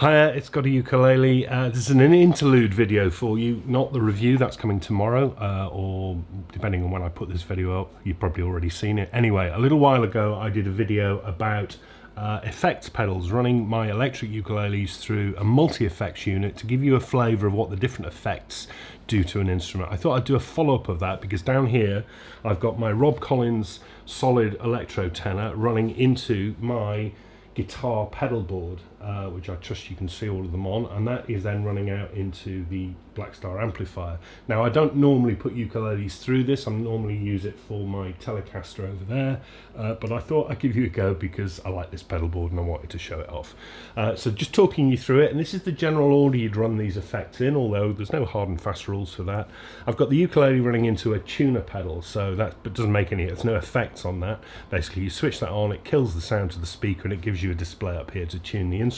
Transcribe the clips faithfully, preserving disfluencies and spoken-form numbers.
Hiya, it's Got a Ukulele. Uh, this is an interlude video for you, not the review, that's coming tomorrow, uh, or depending on when I put this video up, you've probably already seen it. Anyway, a little while ago I did a video about uh, effects pedals, running my electric ukuleles through a multi-effects unit to give you a flavour of what the different effects do to an instrument. I thought I'd do a follow-up of that because down here I've got my Rob Collins solid electro tenor running into my guitar pedal board, uh, which I trust you can see all of them on, and that is then running out into the Blackstar amplifier. Now I don't normally put ukuleles through this, I normally use it for my Telecaster over there, uh, but I thought I'd give you a go because I like this pedal board and I wanted to show it off. Uh, so just talking you through it, and this is the general order you'd run these effects in, although there's no hard and fast rules for that. I've got the ukulele running into a tuner pedal, so that but doesn't make any, it's no effects on that. Basically you switch that on, it kills the sound to the speaker and it gives you a display up here to tune the instrument.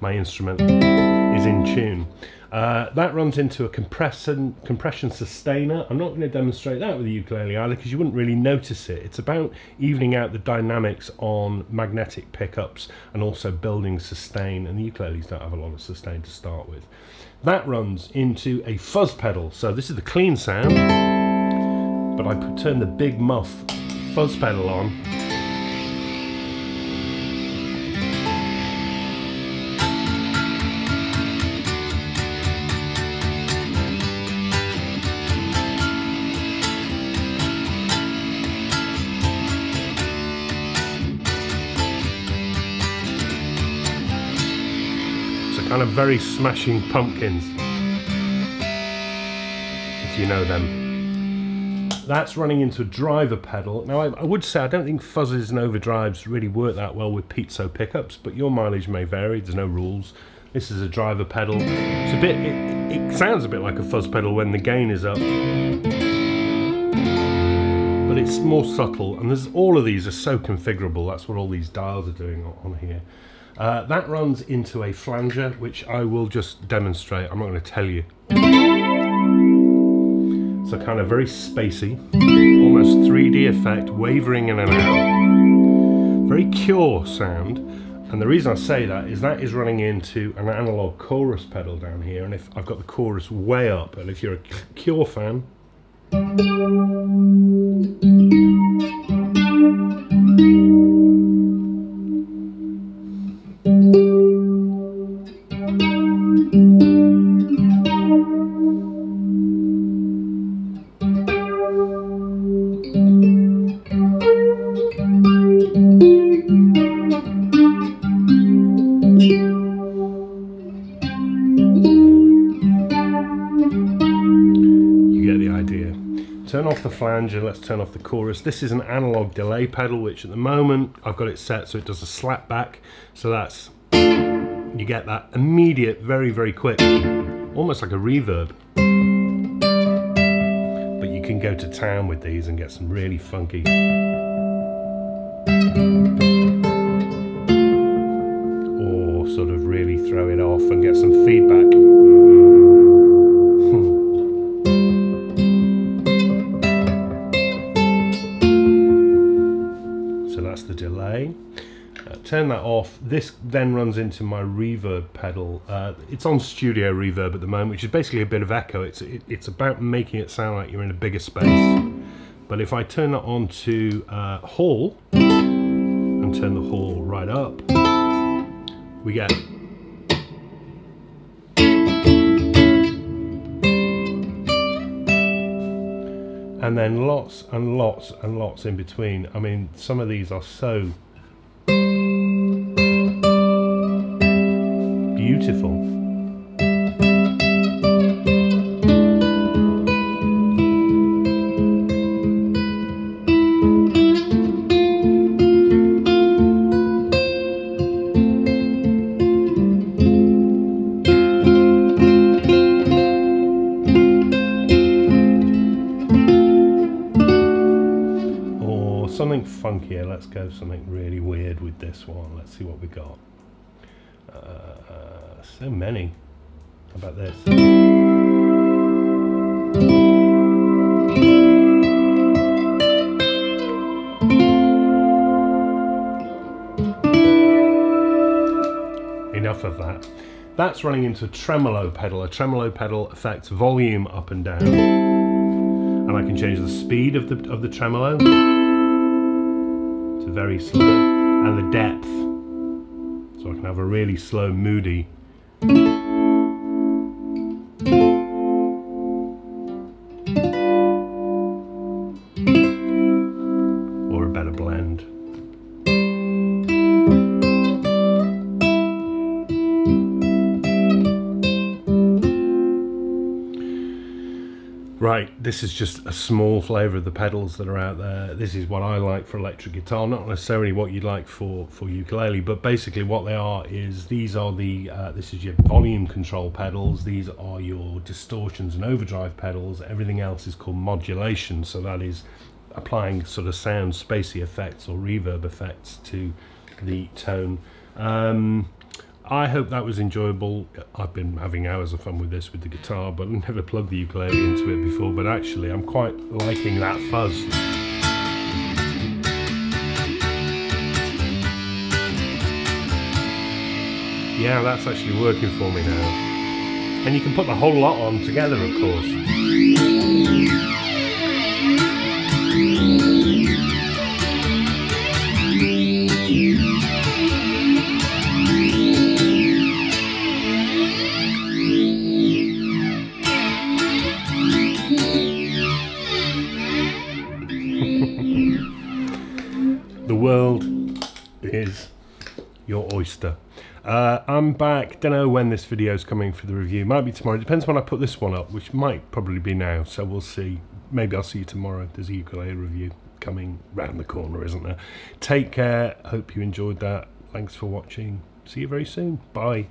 My instrument is in tune. Uh, that runs into a compression, compression sustainer. I'm not going to demonstrate that with the ukulele either because you wouldn't really notice it. It's about evening out the dynamics on magnetic pickups and also building sustain, and the ukuleles don't have a lot of sustain to start with. That runs into a fuzz pedal. So this is the clean sound, but I could turn the Big Muff fuzz pedal on. Kind of very Smashing Pumpkins, if you know them. That's running into a driver pedal. Now I, I would say I don't think fuzzes and overdrives really work that well with piezo pickups, but your mileage may vary, there's no rules. This is a driver pedal. It's a bit, it, it sounds a bit like a fuzz pedal when the gain is up, but it's more subtle, and there's all of these are so configurable. That's what all these dials are doing on, on here. Uh, that runs into a flanger, which I will just demonstrate. I'm not going to tell you. So kind of very spacey, almost three D effect, wavering in and out. Very Cure sound. And the reason I say that is that is running into an analog chorus pedal down here. And if I've got the chorus way up, and if you're a Cure fan, turn off the flanger, let's turn off the chorus. This is an analog delay pedal, which at the moment I've got it set so it does a slap back. So that's, you get that immediate, very, very quick, almost like a reverb. But you can go to town with these and get some really funky. Or sort of really throw it off and get some feedback. Delay. Uh, turn that off. This then runs into my reverb pedal. Uh, it's on studio reverb at the moment, which is basically a bit of echo. It's it, it's about making it sound like you're in a bigger space. But if I turn that on to uh, hall and turn the hall right up, we get. And then lots and lots and lots in between. I mean, some of these are so beautiful. Something funkier, let's go something really weird with this one. Let's see what we got. Uh, so many. How about this? Enough of that. That's running into tremolo pedal, a tremolo pedal affects volume up and down. And I can change the speed of the, of the tremolo to very slow, and the depth. So I can have a really slow, moody. Right, this is just a small flavour of the pedals that are out there. This is what I like for electric guitar, not necessarily what you'd like for, for ukulele, but basically what they are is these are the, uh, this is your volume control pedals, these are your distortions and overdrive pedals, everything else is called modulation, so that is applying sort of sound spacey effects or reverb effects to the tone. Um, I hope that was enjoyable. I've been having hours of fun with this, with the guitar, but I've never plugged the ukulele into it before, but actually I'm quite liking that fuzz. Yeah, that's actually working for me now. And you can put the whole lot on together, of course. Your oyster. Uh, I'm back. Don't know when this video is coming for the review. Might be tomorrow. It depends when I put this one up, which might probably be now. So we'll see. Maybe I'll see you tomorrow. There's a ukulele review coming round the corner, isn't there? Take care. Hope you enjoyed that. Thanks for watching. See you very soon. Bye.